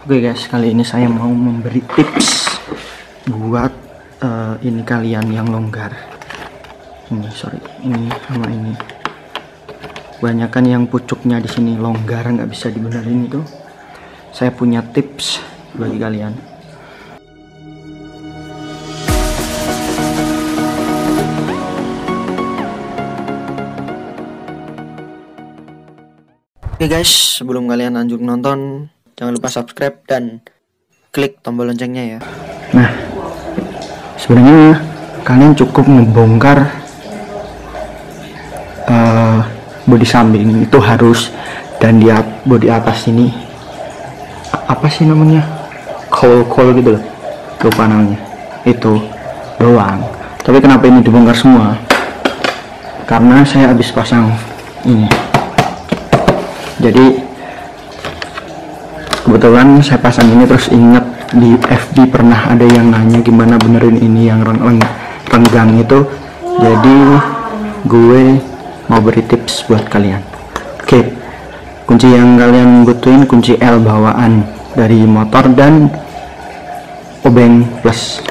Oke guys, kali ini saya mau memberi tips buat ini kalian yang longgar. Ini sorry, ini sama ini. Banyakan yang pucuknya di sini longgar nggak bisa dibenerin itu. Saya punya tips bagi kalian. Oke guys, sebelum kalian lanjut nonton, jangan lupa subscribe dan klik tombol loncengnya ya. Nah, sebenarnya kalian cukup membongkar bodi samping itu harus, dan di bodi atas ini apa sih namanya, kol gitu loh, lupa namanya, itu doang. Tapi kenapa ini dibongkar semua? Karena saya habis pasang ini. Jadi kebetulan saya pasang ini, terus ingat di FB pernah ada yang nanya gimana benerin ini yang renggang itu. Jadi gue mau beri tips buat kalian. Oke, kunci yang kalian butuhin kunci L bawaan dari motor dan obeng plus.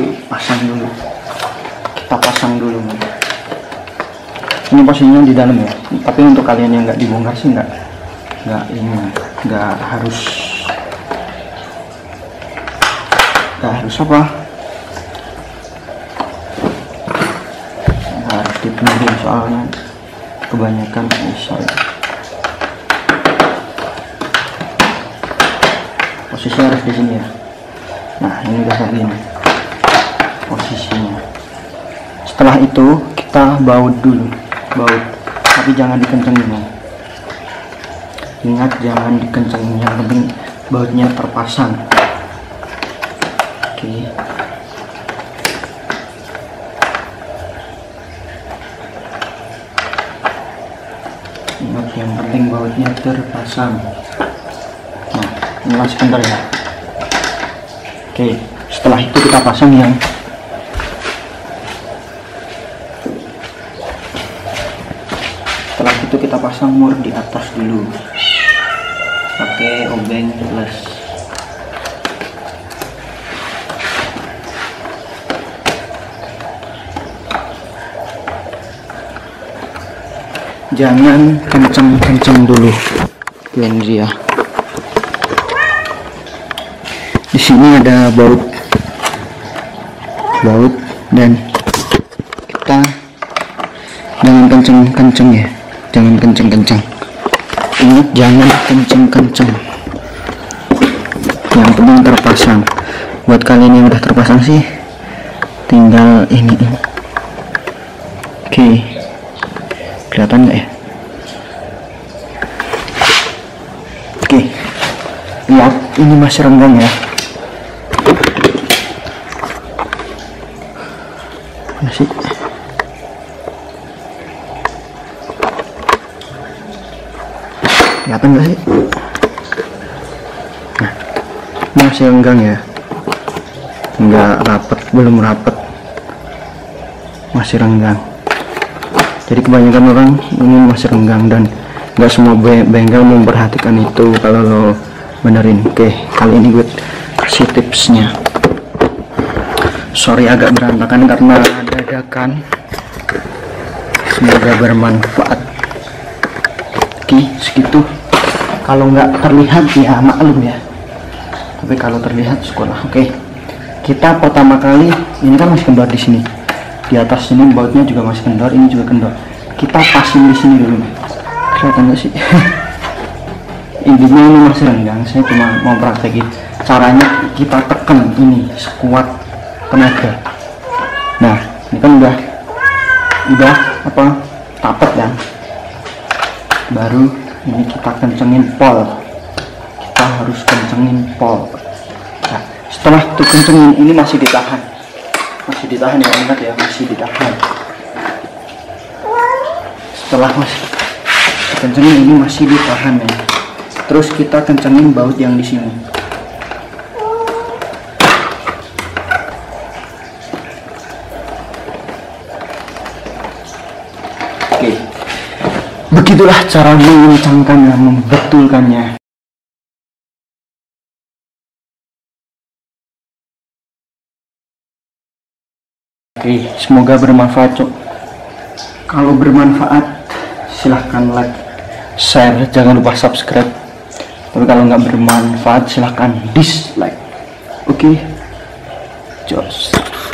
Kita pasang dulu. Ini posisinya di dalam ya, tapi untuk kalian yang nggak dibongkar sih nggak harus dibenerin, soalnya kebanyakan posisinya harus di sini ya. Nah, ini udah kayak gini posisinya. Setelah itu kita baut dulu. Tapi jangan dikencengin ya. Ingat, jangan dikencengin, yang penting bautnya terpasang. Oke. Ingat, yang penting bautnya terpasang. Nah, inilah sebentar ya. Oke, setelah itu kita pasang yang mur di atas dulu, pakai obeng plus. Jangan kenceng dulu ya. Di sini ada baut dan kita jangan kenceng ya. Jangan kenceng-kenceng, ingat jangan kenceng-kenceng, yang penting terpasang. Buat kalian yang udah terpasang sih tinggal ini. Oke, kelihatan nggak ya? Oke, lihat ini masih renggang ya, masih. Kelihatan gak sih? Nah, masih renggang ya, nggak rapet, belum rapet, masih renggang. Jadi kebanyakan orang ini masih renggang dan nggak semua bengkel memperhatikan itu kalau lo benerin. Oke, kali ini gue kasih tipsnya. Sorry agak berantakan karena dadakan, semoga bermanfaat. Oke, segitu. Kalau nggak terlihat ya maklum ya, tapi kalau terlihat syukurlah. Oke, kita pertama kali ini kan masih kendor di sini, di atas sini bautnya juga masih kendor, ini juga kendor. Kita pasin di sini dulu, kelihatan nggak sih? Intinya ini masih renggang, saya cuma mau praktekin caranya. Kita tekan ini sekuat tenaga. Nah, ini kan udah apa, tapet kan? Baru ini kita kencengin pol, kita harus kencengin pol. Nah, setelah itu kencengin, ini masih ditahan ya, ingat ya, masih ditahan. Setelah masih kencengin, ini masih ditahan ya. Terus kita kencengin baut yang di sini. Begitulah cara mengencangkan dan membetulkannya. Oke, semoga bermanfaat, Cok. Kalau bermanfaat, silahkan like, share, jangan lupa subscribe. Tapi kalau nggak bermanfaat, silahkan dislike. Oke, Cok.